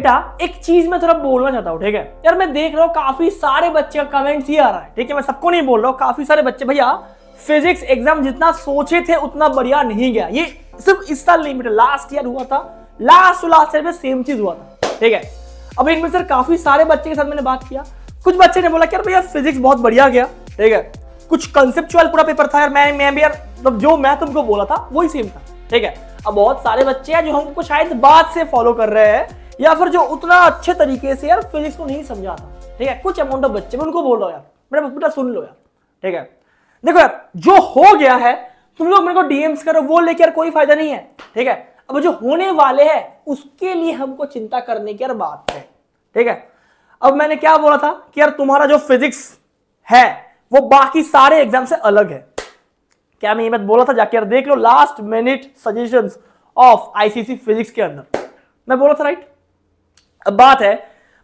बेटा एक चीज मैं थोड़ा बोलना चाहता हूँ, ठीक है यार, मैं देख रहा हूँ काफी सारे बच्चे का कमेंट्स ही आ रहा है, ठीक है, मैं सबको नहीं बोल रहा हूँ, काफी सारे बच्चे भैया फिजिक्स एग्जाम जितना सोचे थे उतना बढ़िया नहीं गया, ये सिर्फ इस साल नहीं बेटा लास्ट ईयर हुआ था, लास्ट ईयर में सेम चीज हुआ था, ठीक है। अब इनमें सर काफी सारे बच्चे के साथ मैंने बात किया, कुछ बच्चे ने बोला कि यार भैया फिजिक्स बहुत बढ़िया गया, ठीक है, कुछ कंसेप्चुअल पूरा पेपर था यार, मैं भी यार मतलब जो मैं तुमको बोला था वही सेम था, ठीक है। अब बहुत सारे बच्चे हैं जो हमको शायद बाद से फॉलो कर रहे हैं या फिर जो उतना अच्छे तरीके से यार फिजिक्स को नहीं समझा था, ठीक है, कुछ अमाउंट ऑफ बच्चे, मैं उनको बोल रहा हूँ यार मेरा बेटा सुन लो यार, ठीक है, देखो यार जो हो गया है तुम लोग मेरे को डीएम्स करो, वो लेके यार कोई फायदा नहीं है, ठीक है। अब जो होने वाले हैं उसके लिए हमको चिंता करने की यार बात है, ठीक है। अब मैंने क्या बोला था कि यार तुम्हारा जो फिजिक्स है वो बाकी सारे एग्जाम से अलग है, क्या मैं ये बात बोला था? जाके यार देख लो last minute suggestions of ICC physics के अंदर मैं बोला था, राइट। अब बात है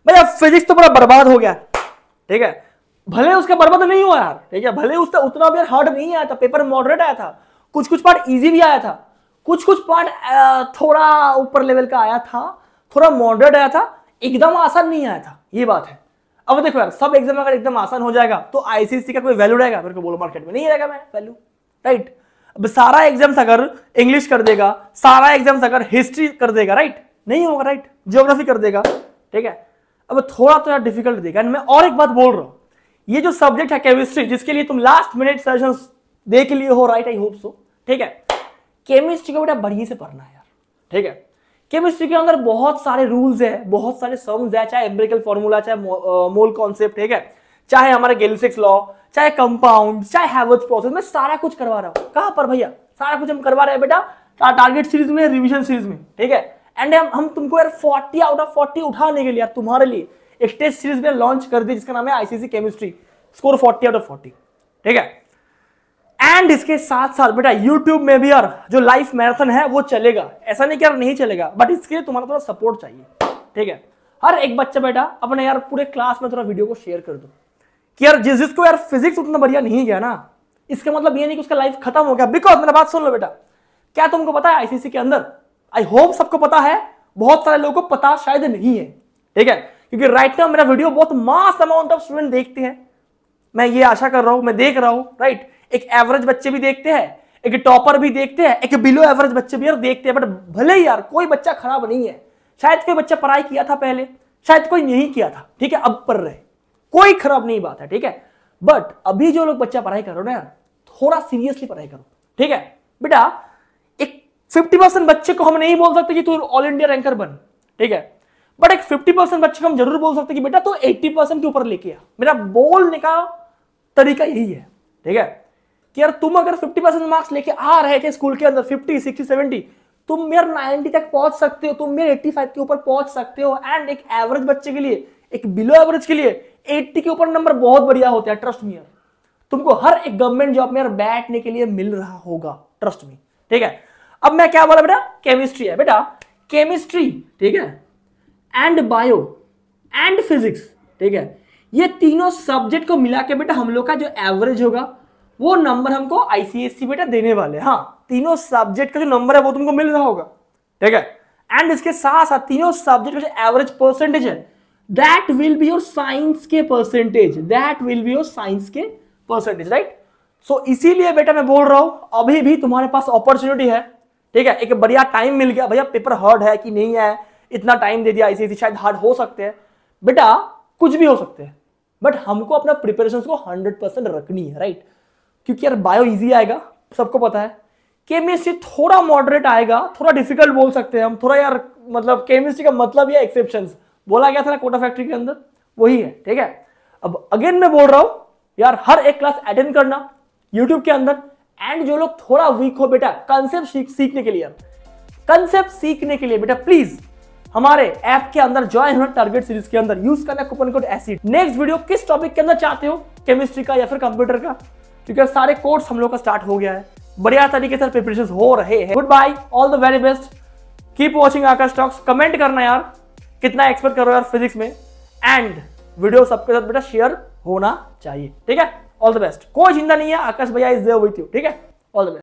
भैया फिजिक्स तो पूरा बर्बाद हो गया, ठीक है, भले उसका बर्बाद नहीं हुआ यार, ठीक है, भले उसका उतना भी हार्ड नहीं आया था, पेपर मॉडरेट आया था, कुछ पार्ट इजी भी आया था, कुछ पार्ट थोड़ा ऊपर लेवल का आया था, थोड़ा मॉडरेट आया था, एकदम आसान नहीं आया था, ये बात है। अब देखो यार सब एग्जाम अगर एकदम आसान हो जाएगा तो आईसीसी का कोई वैल्यू रहेगा मेरे को बोलो, मार्केट में नहीं रहेगा मैं वैल्यू, राइट। अब सारा एग्जाम्स अगर इंग्लिश कर देगा, सारा एग्जाम्स अगर हिस्ट्री कर देगा, राइट, नहीं होगा, राइट, ज्योग्राफी कर देगा, ठीक है, अब थोड़ा तो यार डिफिकल्ट देगा। मैं और एक बात बोल रहा हूँ, ये जो सब्जेक्ट है केमिस्ट्री, जिसके लिए तुम लास्ट मिनट सेशन देख लिए हो, राइट, आई होप सो, ठीक है, केमिस्ट्री को बेटा बढ़िया से पढ़ना है यार, ठीक है। केमिस्ट्री के अंदर बहुत सारे रूल्स है, बहुत सारे सम्स है, चाहे एम्पिरिकल फॉर्मूला, चाहे मोल कॉन्सेप्ट, ठीक है, चाहे हमारे गेलिसिक्स लॉ, चाहे कंपाउंड, चाहे हैवर्ट्स प्रोसेस, मैं सारा कुछ करवा रहा हूँ। कहाँ पर भैया सारा कुछ हम करवा रहे हैं बेटा, टारगेट सीरीज में, रिविजन सीरीज में, ठीक है। एंड हम तुमको यार 40 आउट ऑफ 40 उठाने के लिए यार तुम्हारे लिए एक टेस्ट सीरीज में लॉन्च कर दी जिसका नाम है ICC chemistry score 40 out of 40, ठीक है। एंड इसके साथ साथ बेटा यूट्यूब में भी यार जो लाइफ मैराथन है वो चलेगा, ऐसा नहीं कि यार नहीं चलेगा, बट इसके लिए तुम्हारा थोड़ा सपोर्ट चाहिए, ठीक है। हर एक बच्चा बेटा अपने यार पूरे क्लास में थोड़ा वीडियो को शेयर कर दो कि यार जिसको यार फिजिक्स उतना बढ़िया नहीं गया ना, इसका मतलब ये नहीं कि उसका लाइफ खत्म हो गया। बिकॉज मेरा बात सुन लो बेटा, क्या तुमको पता है आईसीसी के अंदर, आई होप सबको पता है, बहुत सारे लोगों को पता शायद नहीं है, ठीक है, क्योंकि राइट नाउ मेरा वीडियो बहुत मास अमाउंट ऑफ स्टूडेंट देखते हैं, मैं ये आशा कर रहा हूं, मैं देख रहा हूं, राइट, एक एवरेज बच्चे भी देखते हैं, एक टॉपर भी देखते हैं, एक बिलो एवरेज बच्चे भी यार देखते हैं, बट भले ही यार कोई बच्चा खराब नहीं है, शायद कोई बच्चा पढ़ाई किया था पहले, शायद कोई नहीं किया था, ठीक है, अब पढ़ रहे, कोई खराब नहीं बात है, ठीक है, बट अभी जो लोग बच्चा पढ़ाई करो ना यार थोड़ा सीरियसली पढ़ाई करो, ठीक है बेटा। एक 50% बच्चे को हम नहीं बोल सकते कि तू ऑल इंडिया रैंकर बन, ठीक है, बट एक 50% बच्चे को हम जरूर बोल सकते कि बेटा तो 80% के ऊपर लेके आ। मेरा बोलने का तरीका यही है, ठीक है, कि यार तुम अगर 50% मार्क्स लेके आ रहे थे स्कूल के अंदर 50, 60, 70, तुम यार 90 तक पहुंच सकते हो, तुम यार 85 के ऊपर पहुंच सकते हो। एंड एक एवरेज बच्चे के लिए, एक बिलो एवरेज के लिए 80 के ऊपर नंबर बहुत बढ़िया होता है, ट्रस्ट मी यार। तुमको हर एक गवर्नमेंट जॉब में यार बैठने के लिए मिल रहा होगा, ट्रस्ट मी, ठीक है। अब मैं क्या बोला बेटा, केमिस्ट्री है बेटा, केमिस्ट्री, ठीक है, एंड बायो एंड फिजिक्स, ठीक है, ये तीनों सब्जेक्ट को मिला के बेटा हम लोग का जो एवरेज होगा वो नंबर हमको आईसीएसई बेटा देने वाले, हाँ, तीनों सब्जेक्ट का जो नंबर है वो तुमको मिल रहा होगा, ठीक है। एंड इसके साथ साथ तीनों सब्जेक्ट का जो एवरेज परसेंटेज है that will be your science के percentage, that will be your science के परसेंटेज, राइट। सो इसीलिए बेटा मैं बोल रहा हूं अभी भी तुम्हारे पास अपॉर्चुनिटी है, ठीक है, एक बढ़िया टाइम मिल गया। भैया पेपर हार्ड है कि नहीं है, इतना टाइम दे दिया आईसीसी, शायद हार्ड हो सकते हैं बेटा, कुछ भी हो सकते हैं, बट हमको अपना प्रिपरेशन को 100% रखनी है, राइट, क्योंकि यार बायो इजी आएगा सबको पता है, केमिस्ट्री थोड़ा मॉडरेट आएगा, थोड़ा डिफिकल्ट बोल सकते हैं हम, थोड़ा यार मतलब केमिस्ट्री का मतलब ये एक्सेप्शंस बोला गया था ना कोटा फैक्ट्री के अंदर, वही है, ठीक है। अब अगेन मैं बोल रहा हूँ यार हर एक क्लास अटेंड करना यूट्यूब के अंदर। एंड जो लोग थोड़ा वीक हो बेटा कंसेप्ट सीखने के लिए, यार कंसेप्ट सीखने के लिए बेटा प्लीज हमारे ऐप के अंदर ज्वाइन होना, टारगेट सीरीज के अंदर यूज करना coupon code acid. Next video किस टॉपिक के अंदर चाहते हो, केमिस्ट्री का या फिर कंप्यूटर का, क्योंकि सारे कोर्स हम लोग का स्टार्ट हो गया है, बढ़िया तरीके से प्रिपरेशन हो रहे हैं। Good bye, all the very best, keep watching Akash talks. Comment करना यार कितना एक्सपेक्ट करो यार फिजिक्स में, एंड वीडियो सबके साथ बेटा शेयर होना चाहिए, ठीक है। ऑल द बेस्ट, कोई चिंता नहीं है, आकाश भैया इज देयर विद यू, ठीक है, ऑल द बेस्ट।